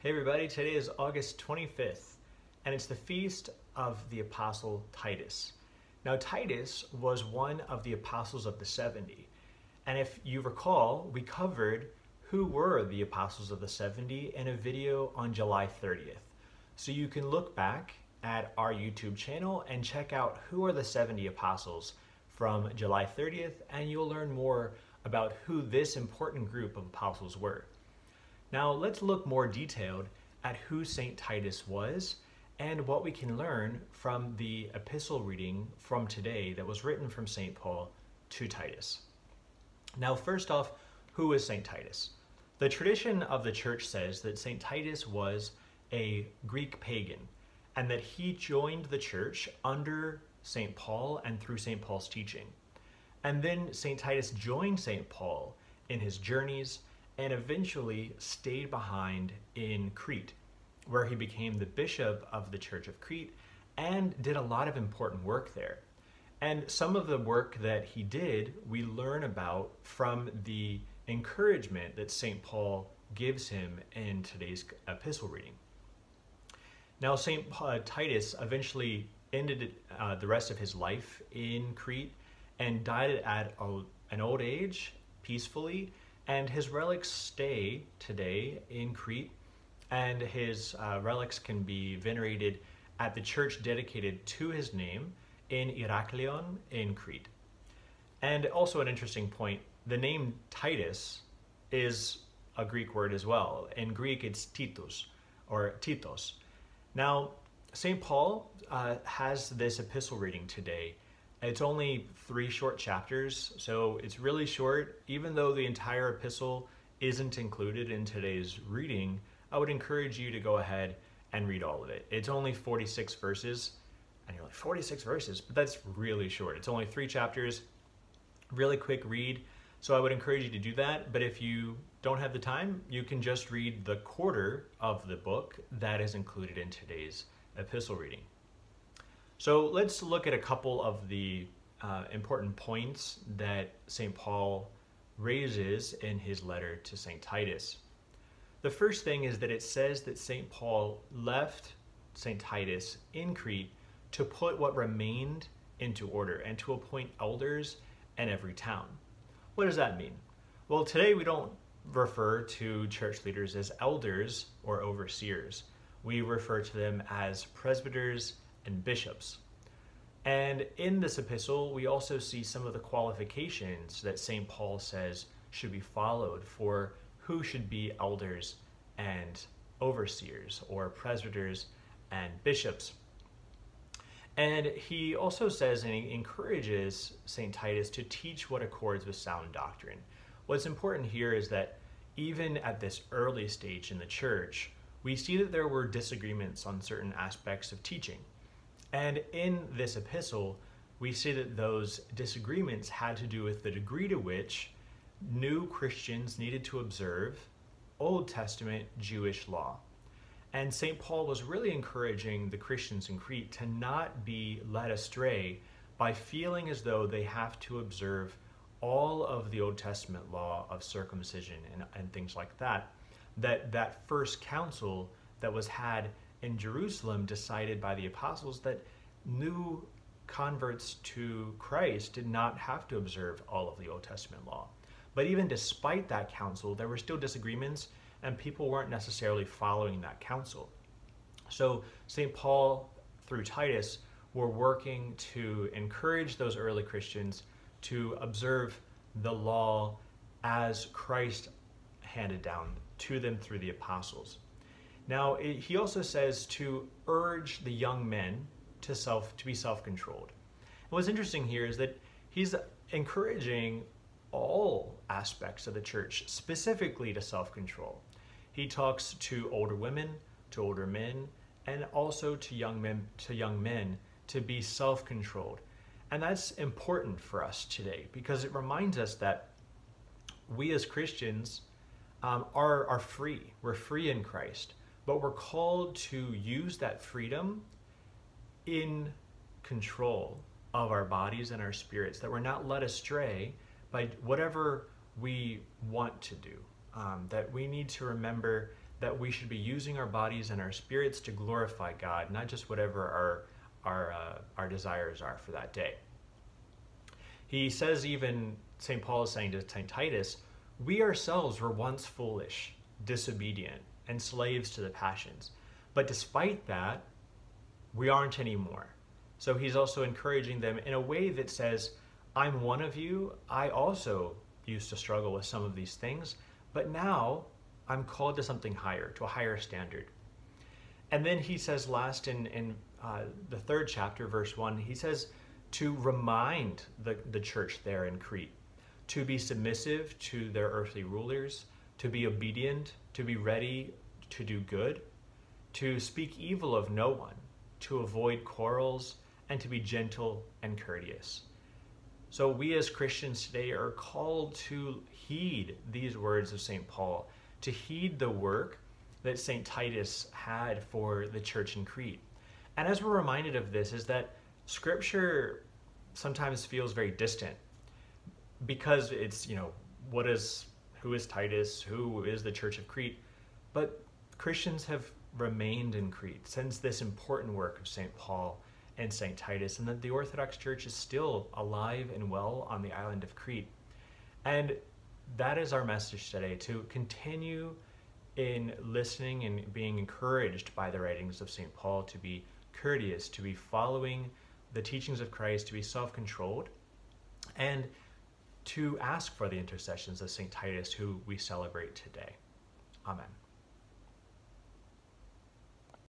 Hey everybody, today is August 25th, and it's the feast of the Apostle Titus. Now Titus was one of the apostles of the 70, and if you recall, we covered who were the apostles of the 70 in a video on July 30th. So you can look back at our YouTube channel and check out who are the 70 apostles from July 30th, and you'll learn more about who this important group of apostles were. Now let's look more detailed at who St. Titus was and what we can learn from the epistle reading from today that was written from St. Paul to Titus. Now first off, who is St. Titus? The tradition of the church says that St. Titus was a Greek pagan and that he joined the church under St. Paul and through St. Paul's teaching. And then St. Titus joined St. Paul in his journeys and eventually stayed behind in Crete, where he became the bishop of the Church of Crete and did a lot of important work there. And some of the work that he did, we learn about from the encouragement that St. Paul gives him in today's epistle reading. Now, St. Titus eventually ended the rest of his life in Crete and died at an old age peacefully, and his relics stay today in Crete, and his relics can be venerated at the church dedicated to his name in Heraklion in Crete. And also an interesting point, the name Titus is a Greek word as well. In Greek, it's Titus or Titos. Now, St. Paul has this epistle reading today. It's only three short chapters, so it's really short. Even though the entire epistle isn't included in today's reading, I would encourage you to go ahead and read all of it. It's only 46 verses, and you're like, 46 verses? But that's really short. It's only three chapters, really quick read, so I would encourage you to do that. But if you don't have the time, you can just read the quarter of the book that is included in today's epistle reading. So let's look at a couple of the important points that St. Paul raises in his letter to St. Titus. The first thing is that it says that St. Paul left St. Titus in Crete to put what remained into order and to appoint elders in every town. What does that mean? Well, today we don't refer to church leaders as elders or overseers. We refer to them as presbyters and bishops. And in this epistle, we also see some of the qualifications that St. Paul says should be followed for who should be elders and overseers, or presbyters and bishops. And he also says, and he encourages St. Titus to teach what accords with sound doctrine. What's important here is that even at this early stage in the church, we see that there were disagreements on certain aspects of teaching. And in this epistle, we see that those disagreements had to do with the degree to which new Christians needed to observe Old Testament Jewish law. And St. Paul was really encouraging the Christians in Crete to not be led astray by feeling as though they have to observe all of the Old Testament law of circumcision and things like that, that first council that was had in Jerusalem decided by the apostles that new converts to Christ did not have to observe all of the Old Testament law. But even despite that council, there were still disagreements and people weren't necessarily following that council. So St. Paul through Titus were working to encourage those early Christians to observe the law as Christ handed down to them through the apostles. Now, he also says to urge the young men to be self-controlled. And what's interesting here is that he's encouraging all aspects of the church, specifically to self-control. He talks to older women, to older men, and also to young men to be self-controlled. And that's important for us today because it reminds us that we as Christians are free. We're free in Christ. But we're called to use that freedom in control of our bodies and our spirits, that we're not led astray by whatever we want to do, that we need to remember that we should be using our bodies and our spirits to glorify God, not just whatever our desires are for that day. He says, even St. Paul is saying to St. Titus, we ourselves were once foolish, disobedient, and slaves to the passions. But despite that, we aren't anymore. So he's also encouraging them in a way that says, I'm one of you. I also used to struggle with some of these things, but now I'm called to something higher, to a higher standard. And then he says last in the third chapter, verse 1, he says to remind the church there in Crete to be submissive to their earthly rulers, to be obedient, to be ready to do good, to speak evil of no one, to avoid quarrels, and to be gentle and courteous. So we as Christians today are called to heed these words of St. Paul, to heed the work that St. Titus had for the church in Crete. And as we're reminded of this, is that Scripture sometimes feels very distant because it's, you know, who is Titus? Who is the Church of Crete? But Christians have remained in Crete since this important work of St. Paul and St. Titus, and that the Orthodox Church is still alive and well on the island of Crete. And that is our message today, to continue in listening and being encouraged by the writings of St. Paul, to be courteous, to be following the teachings of Christ, to be self-controlled, and to ask for the intercessions of St. Titus, who we celebrate today. Amen.